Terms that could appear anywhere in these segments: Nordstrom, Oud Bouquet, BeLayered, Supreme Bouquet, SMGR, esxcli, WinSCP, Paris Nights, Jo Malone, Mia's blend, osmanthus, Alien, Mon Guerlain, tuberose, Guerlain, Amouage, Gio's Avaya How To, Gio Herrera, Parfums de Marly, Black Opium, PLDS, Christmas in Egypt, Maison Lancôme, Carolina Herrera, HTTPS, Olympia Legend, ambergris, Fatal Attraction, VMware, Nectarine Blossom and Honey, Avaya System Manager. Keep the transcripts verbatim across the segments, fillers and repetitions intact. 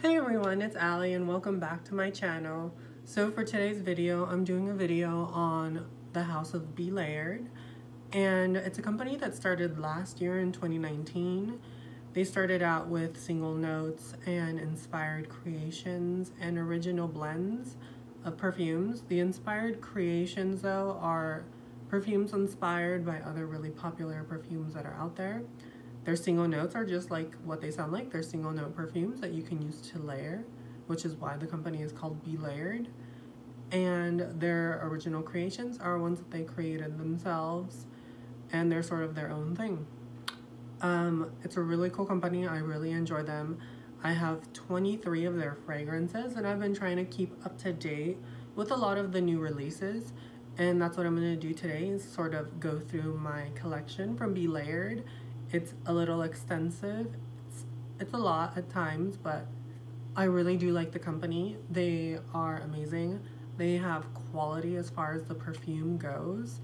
Hey everyone, it's Allie and welcome back to my channel. So for today's video, I'm doing a video on the house of BeLayered, and it's a company that started last year in twenty nineteen. They started out with single notes and inspired creations and original blends of perfumes. The inspired creations though are perfumes inspired by other really popular perfumes that are out there. Their single notes are just like what they sound like. They're single note perfumes that you can use to layer, which is why the company is called BeLayered. And their original creations are ones that they created themselves, and they're sort of their own thing. Um, it's a really cool company. I really enjoy them. I have twenty-three of their fragrances, and I've been trying to keep up to date with a lot of the new releases. And that's what I'm going to do today, is sort of go through my collection from BeLayered. It's a little extensive. It's, it's a lot at times, but I really do like the company. They are amazing. They have quality as far as the perfume goes,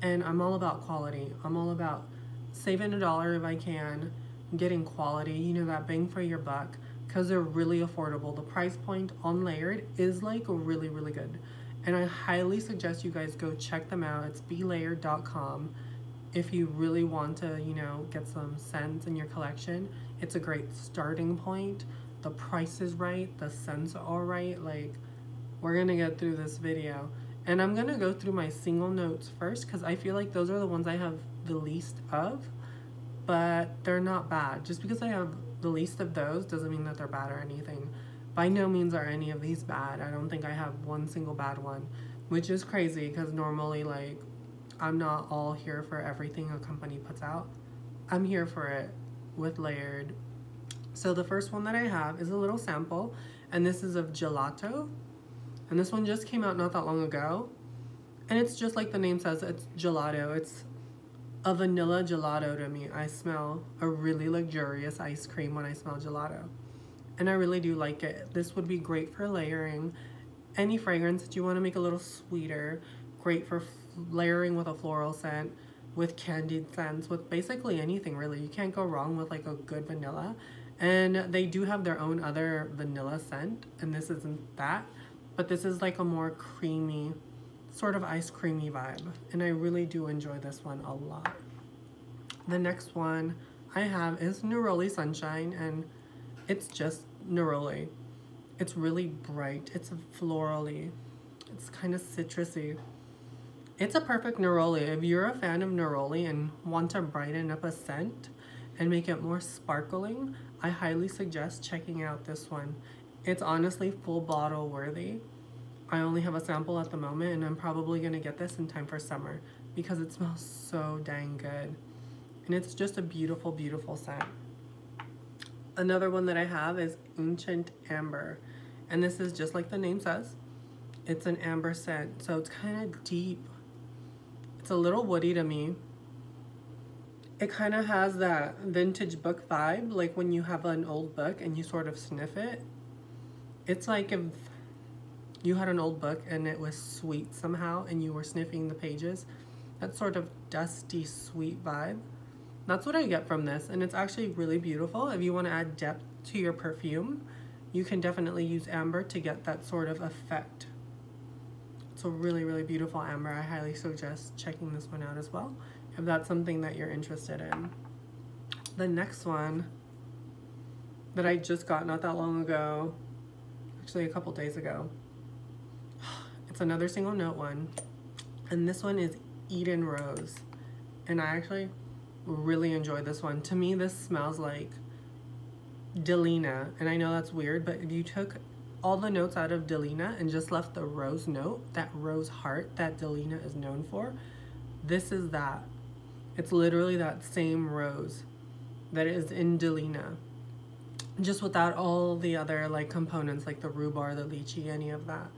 and I'm all about quality. I'm all about saving a dollar if I can, getting quality, you know, that bang for your buck, because they're really affordable. The price point on Layered is like really, really good. And I highly suggest you guys go check them out. It's belayered dot com. If you really want to, you know, get some scents in your collection, it's a great starting point. The price is right, the scents are all right. Like, we're gonna get through this video. And I'm gonna go through my single notes first, because I feel like those are the ones I have the least of, but they're not bad. Just because I have the least of those doesn't mean that they're bad or anything. By no means are any of these bad. I don't think I have one single bad one, which is crazy, because normally, like, I'm not all here for everything a company puts out. I'm here for it with Layered. So the first one that I have is a little sample, and this is of Gelato. And this one just came out not that long ago. And it's just like the name says, it's gelato. It's a vanilla gelato to me. I smell a really luxurious ice cream when I smell gelato. And I really do like it. This would be great for layering. Any fragrance that you want to make a little sweeter, great for layering with a floral scent, with candied scents, with basically anything really. You can't go wrong with like a good vanilla. And they do have their own other vanilla scent, and this isn't that, but this is like a more creamy, sort of ice creamy vibe, and I really do enjoy this one a lot. The next one I have is Neroli Sunshine, and it's just neroli. It's really bright, it's florally, it's kind of citrusy. It's a perfect neroli. If you're a fan of neroli and want to brighten up a scent and make it more sparkling, I highly suggest checking out this one. It's honestly full bottle worthy. I only have a sample at the moment, and I'm probably going to get this in time for summer because it smells so dang good. And it's just a beautiful, beautiful scent. Another one that I have is Ancient Amber, and this is just like the name says. It's an amber scent, so it's kind of deep. It's a little woody to me. It kind of has that vintage book vibe, like when you have an old book and you sort of sniff it. It's like if you had an old book and it was sweet somehow and you were sniffing the pages. That sort of dusty, sweet vibe. That's what I get from this, and it's actually really beautiful. If you want to add depth to your perfume, you can definitely use amber to get that sort of effect. It's a really, really beautiful amber. I highly suggest checking this one out as well, if that's something that you're interested in. The next one that I just got not that long ago, actually a couple days ago, it's another single note one, and this one is Eden Rose, and I actually really enjoy this one. To me, this smells like Delina, and I know that's weird, but if you took all the notes out of Delina and just left the rose note, that rose heart that Delina is known for, this is that. It's literally that same rose that is in Delina, just without all the other like components like the rhubarb, the lychee, any of that.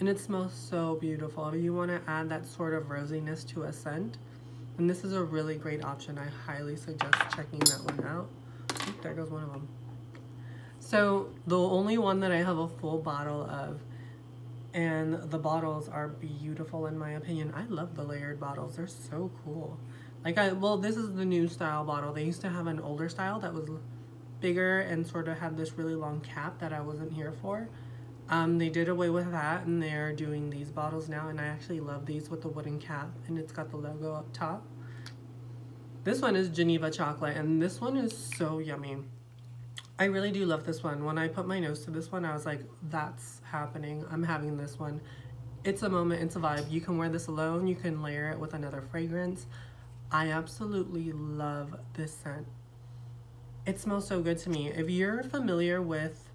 And it smells so beautiful. If you want to add that sort of rosiness to a scent, and this is a really great option, I highly suggest checking that one out. There goes one of them. So the only one that I have a full bottle of, and the bottles are beautiful in my opinion. I love the Layered bottles. They're so cool. Like I, well, this is the new style bottle. They used to have an older style that was bigger and sort of had this really long cap that I wasn't here for. Um, they did away with that and they're doing these bottles now, and I actually love these with the wooden cap and it's got the logo up top. This one is Geneva Chocolate and this one is so yummy. I really do love this one. When I put my nose to this one, I was like, that's happening. I'm having this one. It's a moment, it's a vibe. You can wear this alone, you can layer it with another fragrance. I absolutely love this scent. It smells so good to me. If you're familiar with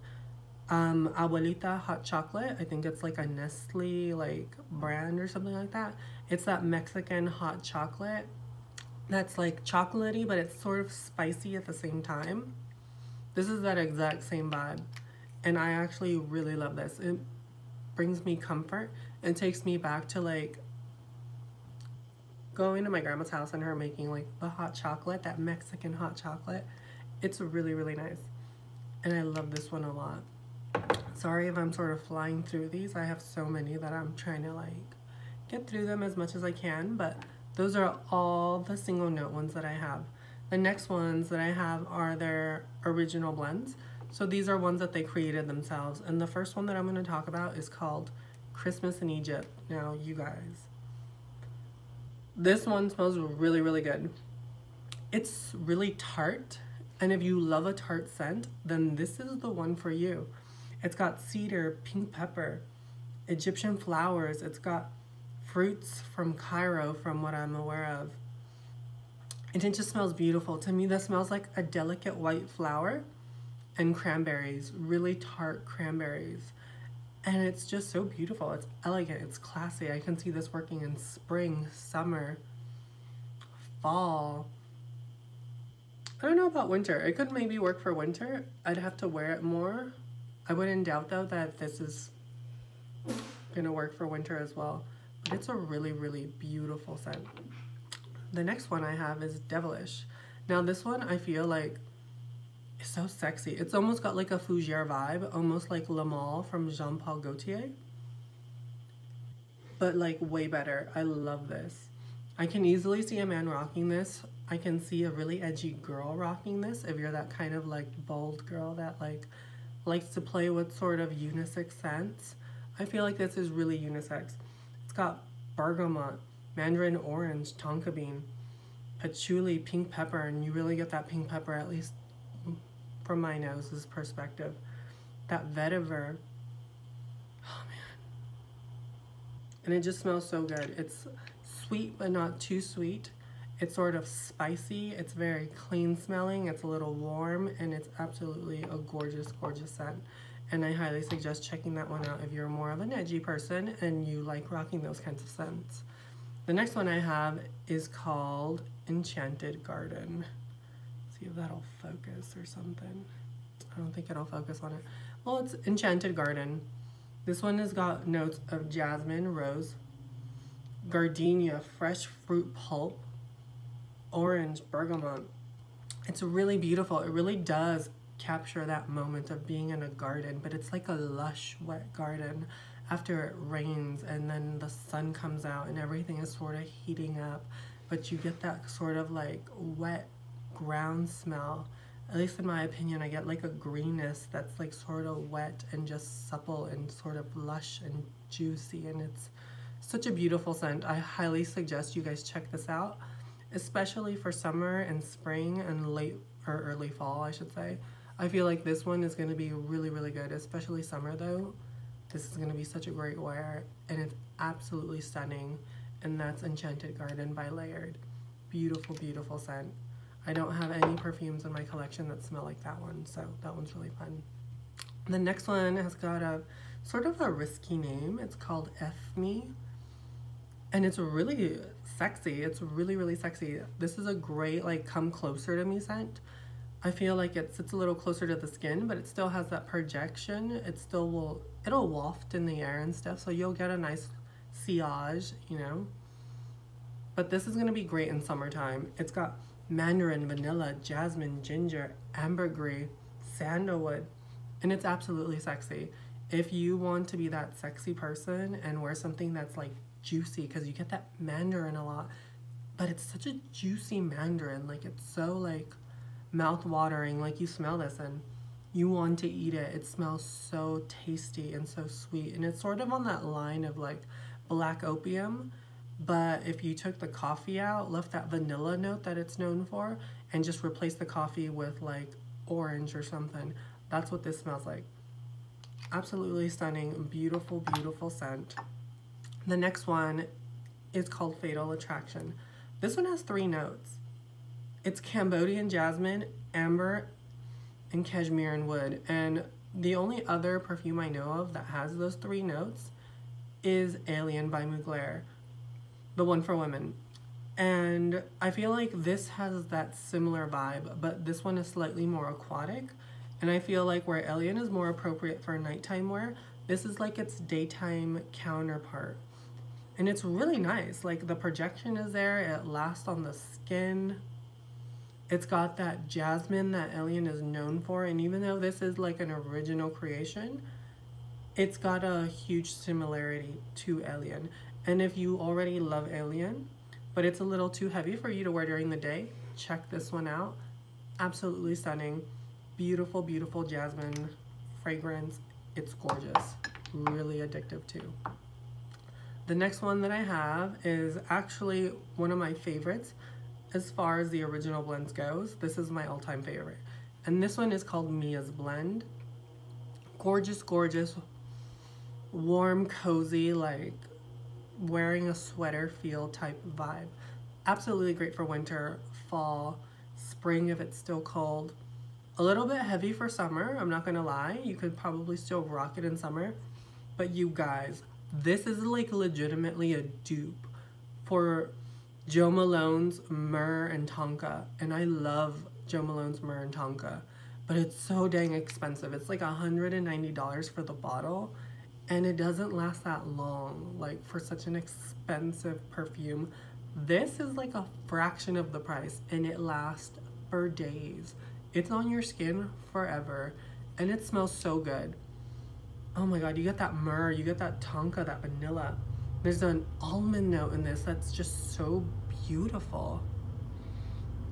um, Abuelita Hot Chocolate, I think it's like a Nestle like brand or something like that. It's that Mexican hot chocolate that's like chocolatey, but it's sort of spicy at the same time. This is that exact same vibe. And I actually really love this. It brings me comfort and takes me back to like going to my grandma's house and her making like the hot chocolate, that Mexican hot chocolate. It's really, really nice. And I love this one a lot. Sorry if I'm sort of flying through these. I have so many that I'm trying to like get through them as much as I can, but those are all the single note ones that I have. The next ones that I have are their original blends. So these are ones that they created themselves. And the first one that I'm going to talk about is called Christmas in Egypt. Now, you guys, this one smells really, really good. It's really tart. And if you love a tart scent, then this is the one for you. It's got cedar, pink pepper, Egyptian flowers. It's got fruits from Cairo, from what I'm aware of. And it just smells beautiful. To me, that smells like a delicate white flower and cranberries, really tart cranberries. And it's just so beautiful. It's elegant, it's classy. I can see this working in spring, summer, fall. I don't know about winter. It could maybe work for winter. I'd have to wear it more. I wouldn't doubt though that this is gonna work for winter as well. But it's a really, really beautiful scent. The next one I have is Devilish. Now this one I feel like is so sexy. It's almost got like a fougere vibe, almost like Le Mal from Jean-Paul Gaultier, but like way better. I love this. I can easily see a man rocking this. I can see a really edgy girl rocking this. If you're that kind of like bold girl that like likes to play with sort of unisex scents, I feel like this is really unisex. It's got bergamot, mandarin orange, tonka bean, patchouli, pink pepper, and you really get that pink pepper, at least from my nose's perspective. That vetiver, oh man. And it just smells so good. It's sweet, but not too sweet. It's sort of spicy. It's very clean smelling. It's a little warm, and it's absolutely a gorgeous, gorgeous scent. And I highly suggest checking that one out if you're more of an edgy person and you like rocking those kinds of scents. The next one I have is called Enchanted Garden. Let's see if that'll focus or something. I don't think it'll focus on it. Well, it's Enchanted Garden. This one has got notes of jasmine, rose, gardenia, fresh fruit pulp, orange, bergamot. It's really beautiful. It really does capture that moment of being in a garden, but it's like a lush, wet garden after it rains and then the sun comes out and everything is sort of heating up, but you get that sort of like wet ground smell. At least in my opinion, I get like a greenness that's like sort of wet and just supple and sort of lush and juicy, and it's such a beautiful scent. I highly suggest you guys check this out, especially for summer and spring and late or early fall, I should say. I feel like this one is going to be really, really good, especially summer though. This is going to be such a great wear, and it's absolutely stunning. And that's Enchanted Garden by Layered. Beautiful, beautiful scent. I don't have any perfumes in my collection that smell like that one, so that one's really fun. The next one has got a sort of a risky name. It's called F Me, and it's really sexy. It's really, really sexy. This is a great like come closer to me scent. I feel like it sits a little closer to the skin, but it still has that projection. It still will, it'll waft in the air and stuff, so you'll get a nice sillage, you know. But this is gonna be great in summertime. It's got mandarin, vanilla, jasmine, ginger, ambergris, sandalwood, and it's absolutely sexy. If you want to be that sexy person and wear something that's like juicy, because you get that mandarin a lot, but it's such a juicy mandarin, like it's so like mouth-watering. Like, you smell this and you want to eat it. It smells so tasty and so sweet. And it's sort of on that line of like Black Opium, but if you took the coffee out, left that vanilla note that it's known for, and just replaced the coffee with like orange or something, that's what this smells like. Absolutely stunning, beautiful, beautiful scent. The next one is called Fatal Attraction. This one has three notes. It's Cambodian jasmine, amber, and cashmere and wood. And the only other perfume I know of that has those three notes is Alien by Mugler, the one for women. And I feel like this has that similar vibe, but this one is slightly more aquatic. And I feel like where Alien is more appropriate for nighttime wear, this is like its daytime counterpart. And it's really nice. Like, the projection is there, it lasts on the skin. It's got that jasmine that Alien is known for, and even though this is like an original creation, it's got a huge similarity to Alien. And if you already love Alien, but it's a little too heavy for you to wear during the day, check this one out. Absolutely stunning. Beautiful, beautiful jasmine fragrance. It's gorgeous. Really addictive too. The next one that I have is actually one of my favorites. As far as the original blends goes, this is my all-time favorite. And this one is called Mia's Blend. Gorgeous, gorgeous, warm, cozy, like wearing a sweater feel type vibe. Absolutely great for winter, fall, spring if it's still cold. A little bit heavy for summer, I'm not gonna lie. You could probably still rock it in summer. But you guys, this is like legitimately a dupe for Jo Malone's Myrrh and Tonka, and I love Jo Malone's Myrrh and Tonka, but it's so dang expensive. It's like one hundred ninety dollars for the bottle, and it doesn't last that long. Like, for such an expensive perfume, this is like a fraction of the price, and it lasts for days. It's on your skin forever, and it smells so good. Oh my god, you get that myrrh, you get that tonka, that vanilla. There's an almond note in this that's just so beautiful.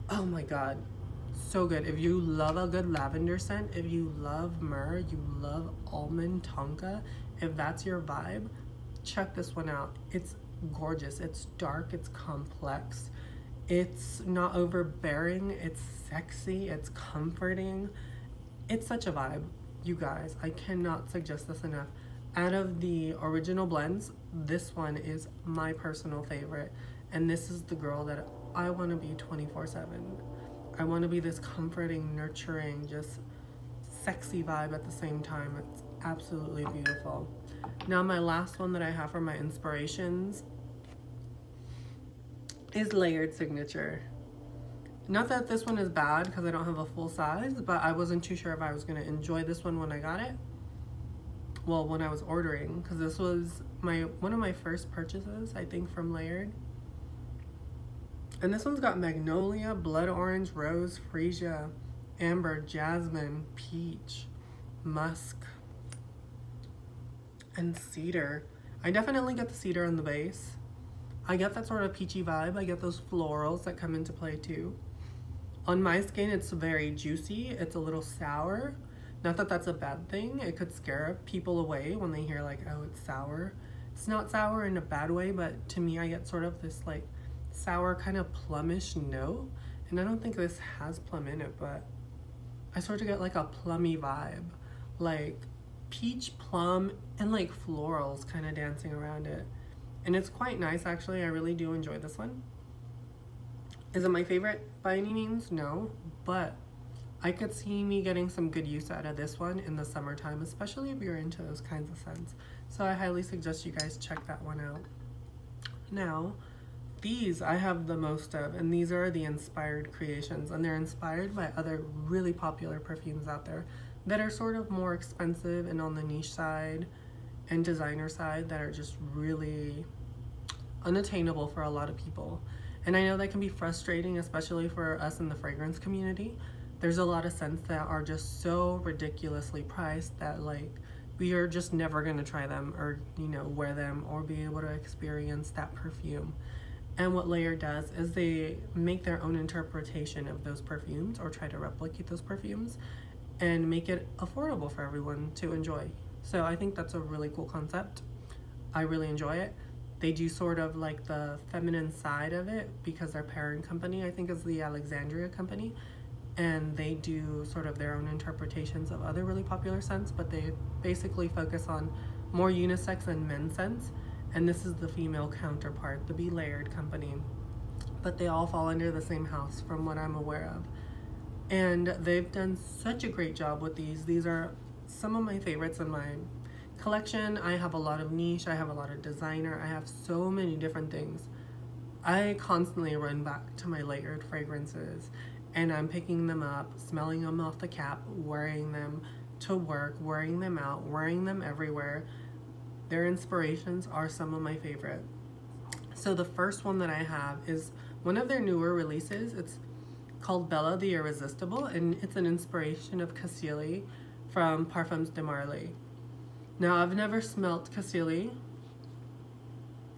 Oh my god, so good. If you love a good lavender scent, if you love myrrh, you love almond, tonka, if that's your vibe, check this one out. It's gorgeous, it's dark, it's complex, it's not overbearing, it's sexy, it's comforting. It's such a vibe. You guys, I cannot suggest this enough. Out of the original blends, this one is my personal favorite, and this is the girl that I want to be twenty-four seven. I want to be this comforting, nurturing, just sexy vibe at the same time. It's absolutely beautiful. Now, my last one that I have for my inspirations is Layered Signature. Not that this one is bad, because I don't have a full size, but I wasn't too sure if I was going to enjoy this one when I got it. Well, when I was ordering, because this was my one of my first purchases, I think, from Layered. And this one's got magnolia, blood orange, rose, freesia, amber, jasmine, peach, musk, and cedar. I definitely get the cedar on the base. I get that sort of peachy vibe. I get those florals that come into play too. On my skin, it's very juicy. It's a little sour. Not that that's a bad thing. It could scare people away when they hear like, oh, it's sour. It's not sour in a bad way, but to me, I get sort of this like sour kind of plumish note. And I don't think this has plum in it, but I sort of get like a plummy vibe. Like peach, plum, and like florals kind of dancing around it. And it's quite nice, actually. I really do enjoy this one. Is it my favorite by any means? No, but I could see me getting some good use out of this one in the summertime, especially if you're into those kinds of scents. So I highly suggest you guys check that one out. Now, these I have the most of, and these are the inspired creations, and they're inspired by other really popular perfumes out there that are sort of more expensive and on the niche side and designer side that are just really unattainable for a lot of people. And I know that can be frustrating, especially for us in the fragrance community. There's a lot of scents that are just so ridiculously priced that like we are just never gonna try them or, you know, wear them or be able to experience that perfume. And what Layer does is they make their own interpretation of those perfumes, or try to replicate those perfumes, and make it affordable for everyone to enjoy. So I think that's a really cool concept. I really enjoy it. They do sort of like the feminine side of it because their parent company, I think, is the Alexandria company, and they do sort of their own interpretations of other really popular scents, but they basically focus on more unisex and men's scents, and this is the female counterpart, the BeLayered company. But they all fall under the same house from what I'm aware of. And they've done such a great job with these. These are some of my favorites in my collection. I have a lot of niche, I have a lot of designer, I have so many different things. I constantly run back to my Layered fragrances, and I'm picking them up, smelling them off the cap, wearing them to work, wearing them out, wearing them everywhere. Their inspirations are some of my favorite. So the first one that I have is one of their newer releases. It's called Bella the Irrisitable, and it's an inspiration of Cassili from Parfums de Marly. Now, I've never smelt Cassili,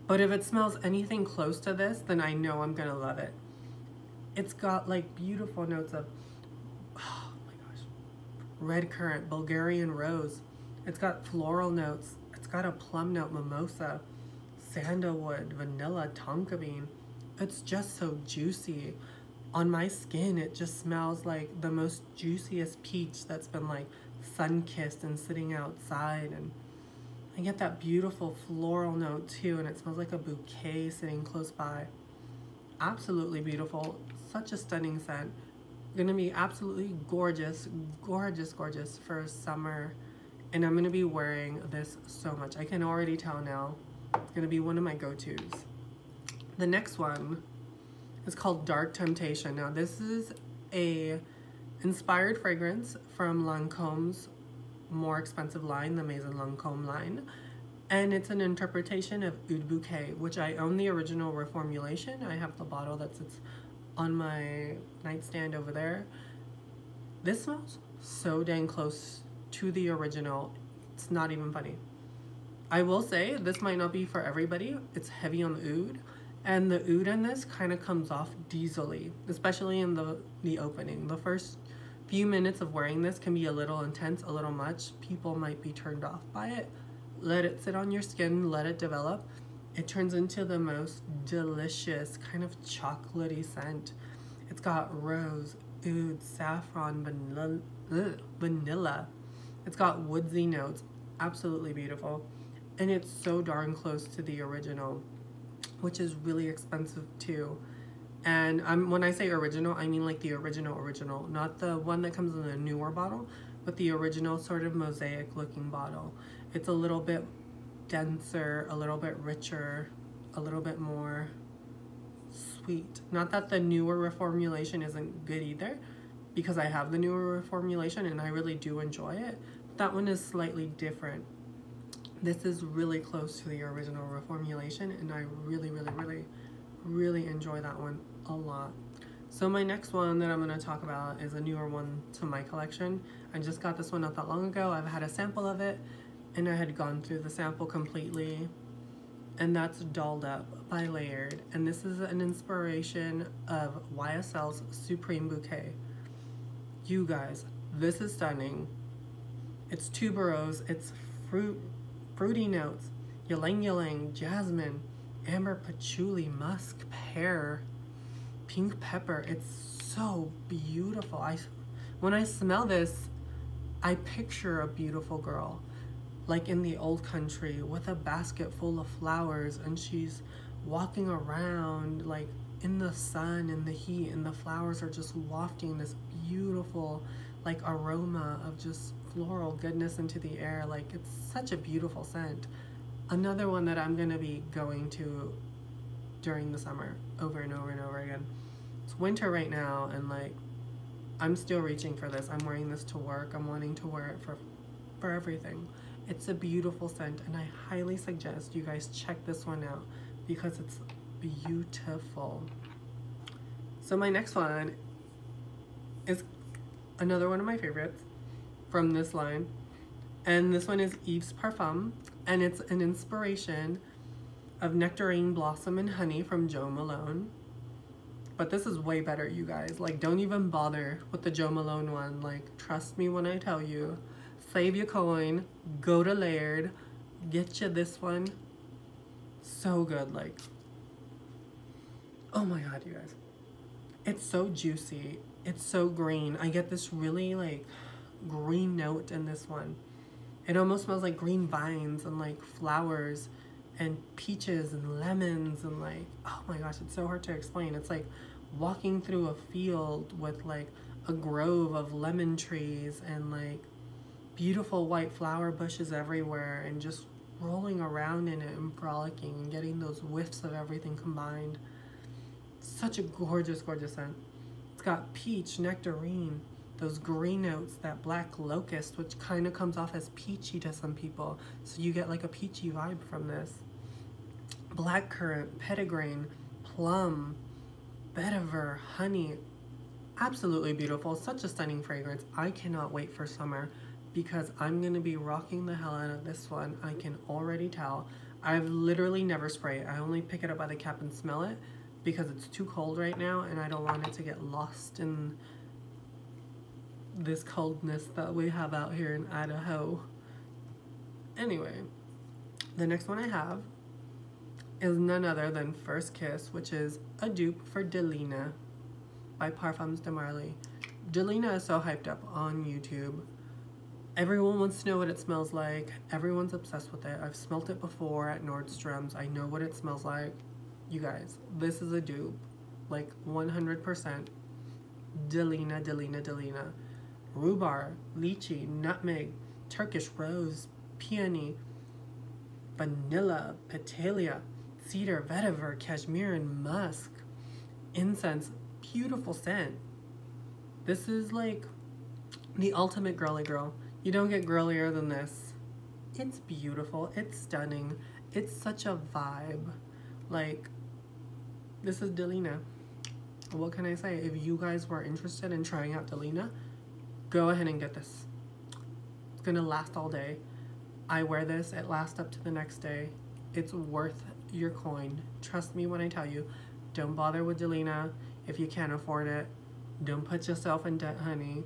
but if it smells anything close to this, then I know I'm gonna love it. It's got like beautiful notes of, oh my gosh, red currant, Bulgarian rose. It's got floral notes. It's got a plum note, mimosa, sandalwood, vanilla, tonka bean. It's just so juicy. On my skin, it just smells like the most juiciest peach that's been like sun-kissed and sitting outside. And I get that beautiful floral note too, and it smells like a bouquet sitting close by. Absolutely beautiful, such a stunning scent. Gonna be absolutely gorgeous, gorgeous, gorgeous for summer. And I'm gonna be wearing this so much. I can already tell now. It's gonna be one of my go-tos. The next one is called Dark Temptation. Now this is a inspired fragrance from Lancome's more expensive line, the Maison Lancôme line. And it's an interpretation of Oud Bouquet, which I own the original reformulation. I have the bottle that sits on my nightstand over there. This smells so dang close to the original. It's not even funny. I will say this might not be for everybody. It's heavy on the oud, and the oud in this kind of comes off diesel-y, especially in the, the opening. The first few minutes of wearing this can be a little intense, a little much. People might be turned off by it. Let it sit on your skin, let it develop. It turns into the most delicious kind of chocolatey scent. It's got rose, oud, saffron, vanilla, ugh, vanilla. It's got woodsy notes, absolutely beautiful. And it's so darn close to the original, which is really expensive too. And I'm, when I say original, I mean like the original original, not the one that comes in the newer bottle, but the original sort of mosaic looking bottle. It's a little bit denser, a little bit richer, a little bit more sweet. Not that the newer reformulation isn't good either, because I have the newer reformulation and I really do enjoy it. That one is slightly different. This is really close to the original reformulation, and I really, really, really, really enjoy that one a lot. So my next one that I'm gonna talk about is a newer one to my collection. I just got this one not that long ago. I've had a sample of it, and I had gone through the sample completely, and that's Dolled Up by Layered. And this is an inspiration of Y S L's Supreme Bouquet. You guys, this is stunning. It's tuberose, it's fruit, fruity notes, ylang ylang, jasmine, amber patchouli, musk, pear, pink pepper. It's so beautiful. I, when I smell this, I picture a beautiful girl, like in the old country with a basket full of flowers, and she's walking around like in the sun and the heat, and the flowers are just wafting this beautiful like aroma of just floral goodness into the air. Like, it's such a beautiful scent. Another one that I'm gonna be going to during the summer over and over and over again. It's winter right now, and like I'm still reaching for this. I'm wearing this to work. I'm wanting to wear it for for everything. It's a beautiful scent, and I highly suggest you guys check this one out because it's beautiful. So my next one is another one of my favorites from this line, and this one is Eve's Parfum, and it's an inspiration of Nectarine Blossom and Honey from Jo Malone. But this is way better, you guys. Like, don't even bother with the Jo Malone one. Like, trust me when I tell you. Save your coin. Go to Laird. Get you this one. So good. Like, oh my god, you guys. It's so juicy. It's so green. I get this really, like, green note in this one. It almost smells like green vines and, like, flowers and peaches and lemons and, like, oh my gosh, it's so hard to explain. It's like walking through a field with, like, a grove of lemon trees and, like, beautiful white flower bushes everywhere and just rolling around in it and frolicking and getting those whiffs of everything combined. Such a gorgeous, gorgeous scent. It's got peach, nectarine, those green notes, that black locust, which kind of comes off as peachy to some people. So you get like a peachy vibe from this. Blackcurrant, petitgrain, plum, vetiver, honey. Absolutely beautiful. Such a stunning fragrance. I cannot wait for summer because I'm going to be rocking the hell out of this one. I can already tell. I've literally never sprayed it. I only pick it up by the cap and smell it because it's too cold right now and I don't want it to get lost in this coldness that we have out here in Idaho. Anyway, the next one I have is none other than First Kiss, which is a dupe for Delina by Parfums de Marly. Delina is so hyped up on YouTube. Everyone wants to know what it smells like. Everyone's obsessed with it. I've smelt it before at Nordstrom's. I know what it smells like. You guys, this is a dupe, like one hundred percent. Delina, Delina, Delina. Rhubarb, lychee, nutmeg, Turkish rose, peony, vanilla, petalia, cedar, vetiver, cashmere, and musk. Incense, beautiful scent. This is like the ultimate girly girl. You don't get girlier than this. It's beautiful. It's stunning. It's such a vibe. Like, this is Delina. What can I say? If you guys were interested in trying out Delina, go ahead and get this. It's gonna last all day. I wear this, it lasts up to the next day. It's worth your coin. Trust me when I tell you. Don't bother with Delina if you can't afford it. Don't put yourself in debt, honey.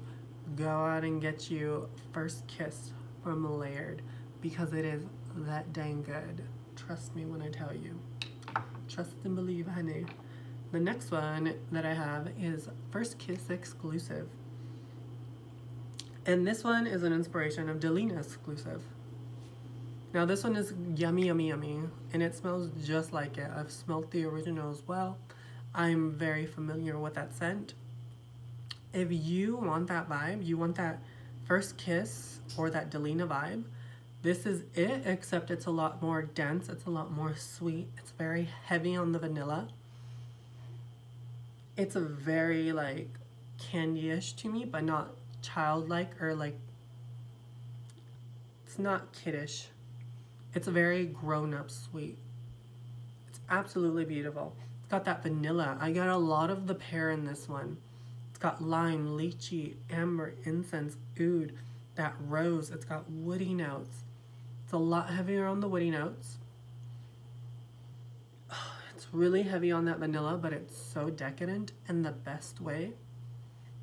Go out and get you First Kiss from Laird because it is that dang good. Trust me when I tell you. Trust and believe, honey. The next one that I have is First Kiss Exclusive. And this one is an inspiration of Delina Exclusive. Now this one is yummy, yummy, yummy. And it smells just like it. I've smelled the original as well. I'm very familiar with that scent. If you want that vibe, you want that First Kiss or that Delina vibe, this is it, except it's a lot more dense. It's a lot more sweet. It's very heavy on the vanilla. It's a very like candy-ish to me, but not childlike or like, it's not kiddish. It's a very grown-up sweet. It's absolutely beautiful. It's got that vanilla. I got a lot of the pear in this one. It's got lime, lychee, amber, incense, oud, that rose. It's got woody notes. It's a lot heavier on the woody notes. It's really heavy on that vanilla, but it's so decadent in the best way.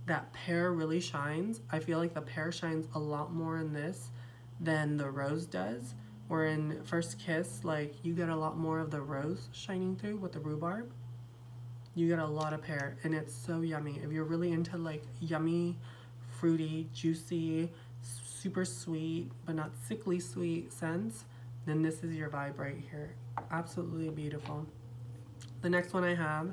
That pear really shines. I feel like the pear shines a lot more in this than the rose does. Or in First Kiss, like you get a lot more of the rose shining through with the rhubarb. You get a lot of pear and it's so yummy. If you're really into like yummy, fruity, juicy, super sweet, but not sickly sweet scents, then this is your vibe right here. Absolutely beautiful. The next one I have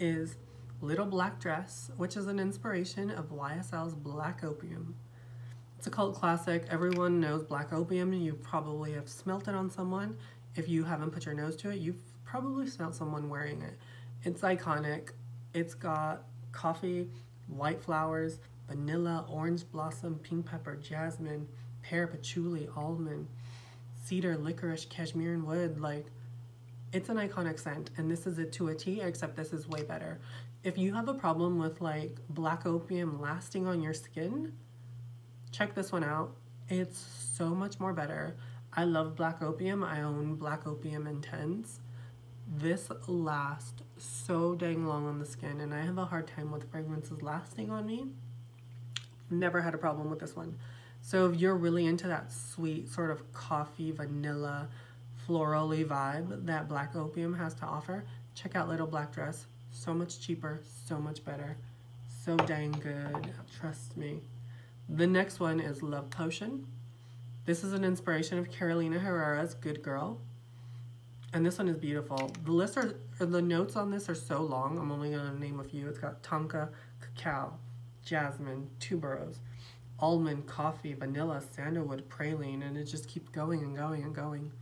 is Little Black Dress, which is an inspiration of Y S L's Black Opium. It's a cult classic. Everyone knows Black Opium. You probably have smelt it on someone. If you haven't put your nose to it, you've probably smelled someone wearing it. It's iconic. It's got coffee, white flowers, vanilla, orange blossom, pink pepper, jasmine, pear, patchouli, almond, cedar, licorice, cashmere, and wood. Like, it's an iconic scent, and this is it to a T, except this is way better. If you have a problem with like Black Opium lasting on your skin, check this one out. It's so much more better. I love Black Opium. I own Black Opium Intense. this lasts so dang long on the skin, and I have a hard time with fragrances lasting on me. Never had a problem with this one. So if you're really into that sweet sort of coffee, vanilla, florally vibe that Black Opium has to offer, check out Little Black Dress. So much cheaper, so much better, so dang good, trust me. The next one is Love Potion. This is an inspiration of Carolina Herrera's Good Girl. And this one is beautiful. The lists are, or the notes on this are so long, I'm only gonna name a few. It's got tonka, cacao, jasmine, tuberose, almond, coffee, vanilla, sandalwood, praline, and it just keeps going and going and going.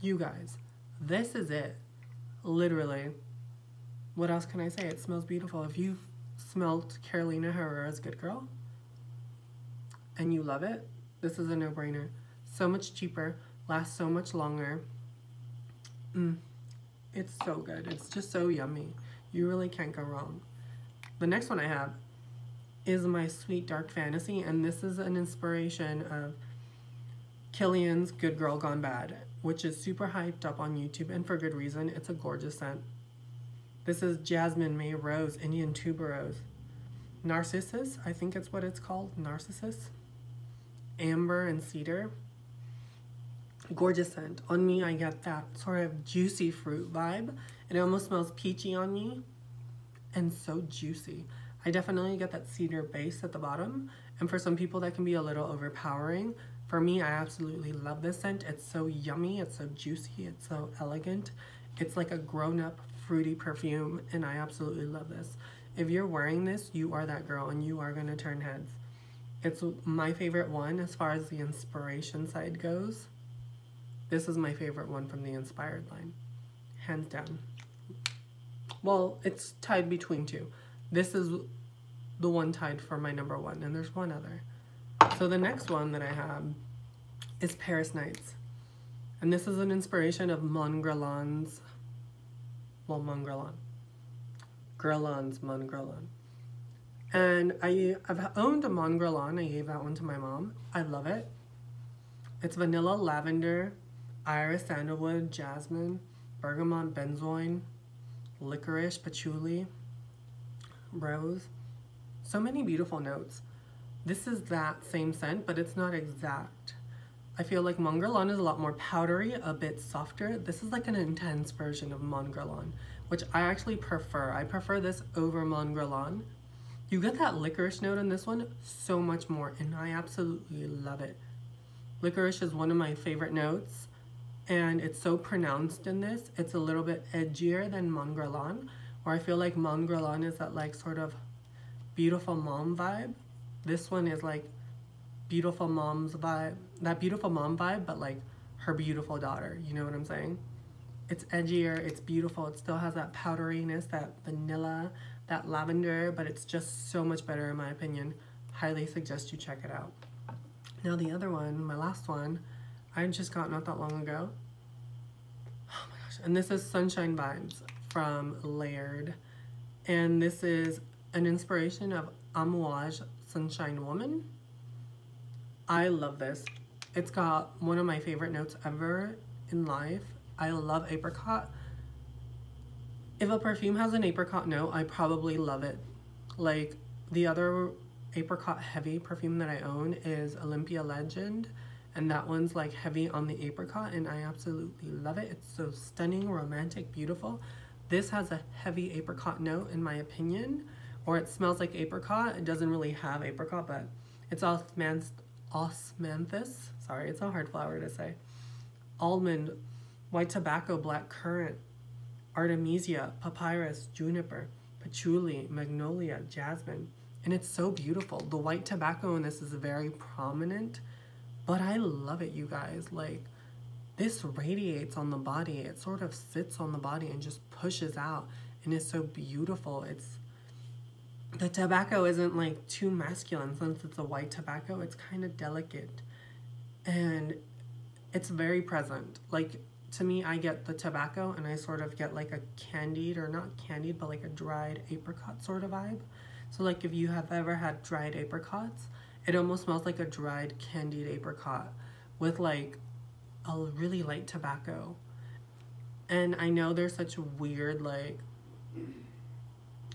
You guys, this is it, literally. What else can I say? It smells beautiful. If you've smelled Carolina Herrera's Good Girl and you love it, this is a no-brainer. So much cheaper, lasts so much longer. Mm, it's so good. It's just so yummy. You really can't go wrong. The next one I have is My Sweet Dark Fantasy, and this is an inspiration of Killian's Good Girl Gone Bad, which is super hyped up on YouTube, and for good reason. It's a gorgeous scent. This is jasmine, May Rose, Indian tuberose, narcissus, I think it's what it's called, narcissus, amber and cedar. Gorgeous scent. On me, I get that sort of juicy fruit vibe. It almost smells peachy on me and so juicy. I definitely get that cedar base at the bottom, and for some people that can be a little overpowering. For me, I absolutely love this scent. It's so yummy, it's so juicy, it's so elegant. It's like a grown-up fruity perfume, and I absolutely love this. If you're wearing this, you are that girl, and you are going to turn heads. It's my favorite one as far as the inspiration side goes. This is my favorite one from the inspired line, hands down. Well, it's tied between two. This is the one tied for my number one, and there's one other. So the next one that I have is Paris Nights. And this is an inspiration of Mon Guerlain's, well, Mon Guerlain. Guerlain's Mon Guerlain. And I, I've owned a Mon Guerlain. I gave that one to my mom. I love it. It's vanilla, lavender, iris, sandalwood, jasmine, bergamot, benzoin, licorice, patchouli, rose. So many beautiful notes. This is that same scent, but it's not exact. I feel like Mon Guerlain is a lot more powdery, a bit softer. This is like an intense version of Mon Guerlain, which I actually prefer. I prefer this over Mon Guerlain. You get that licorice note in this one so much more, and I absolutely love it. Licorice is one of my favorite notes, and it's so pronounced in this. It's a little bit edgier than Mon Guerlain, where I feel like Mon Guerlain is that like sort of beautiful mom vibe. This one is like beautiful mom's vibe, that beautiful mom vibe, but like her beautiful daughter, you know what I'm saying? It's edgier, it's beautiful, it still has that powderiness, that vanilla, that lavender, but it's just so much better in my opinion. Highly suggest you check it out. Now the other one, my last one, I just got not that long ago. Oh my gosh, and this is Sunshine Vibes from Layered. And this is an inspiration of Amouage Sunshine Woman. I love this. It's got one of my favorite notes ever in life. I love apricot. If a perfume has an apricot note, I probably love it. Like the other apricot heavy perfume that I own is Olympia Legend, and that one's like heavy on the apricot, and I absolutely love it. It's so stunning, romantic, beautiful. This has a heavy apricot note in my opinion, or it smells like apricot. It doesn't really have apricot, but it's osmanthus, sorry, it's a hard flower to say. Almond, white tobacco, black currant, artemisia, papyrus, juniper, patchouli, magnolia, jasmine, and it's so beautiful. The white tobacco in this is very prominent, but I love it, you guys. Like, this radiates on the body. It sort of sits on the body and just pushes out, and it's so beautiful. It's the tobacco isn't like too masculine since it's a white tobacco. It's kind of delicate and it's very present. Like to me, I get the tobacco and I sort of get like a candied, or not candied, but like a dried apricot sort of vibe. So like if you have ever had dried apricots, it almost smells like a dried candied apricot with like a really light tobacco. And I know there's such weird, like,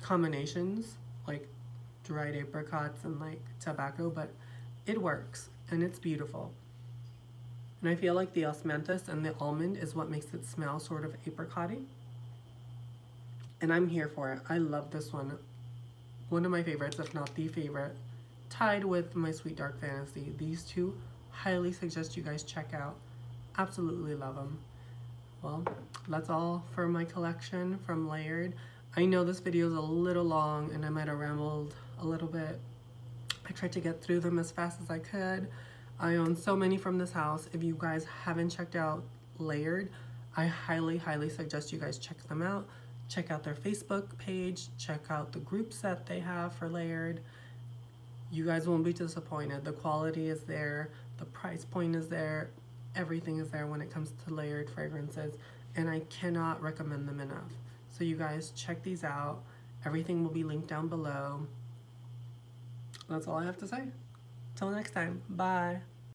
combinations, like dried apricots and like tobacco, but it works and it's beautiful. And I feel like the osmanthus and the almond is what makes it smell sort of apricot-y. And I'm here for it. I love this one. One of my favorites, if not the favorite, tied with My Sweet Dark Fantasy. These two, highly suggest you guys check out. Absolutely love them. Well, that's all for my collection from Layered. I know this video is a little long and I might have rambled a little bit. I tried to get through them as fast as I could. I own so many from this house. If you guys haven't checked out Layered, I highly, highly suggest you guys check them out. Check out their Facebook page. Check out the group set they have for Layered. You guys won't be disappointed. The quality is there. The price point is there. Everything is there when it comes to Layered fragrances. And I cannot recommend them enough. So you guys check these out. Everything will be linked down below. That's all I have to say. Till next time, bye.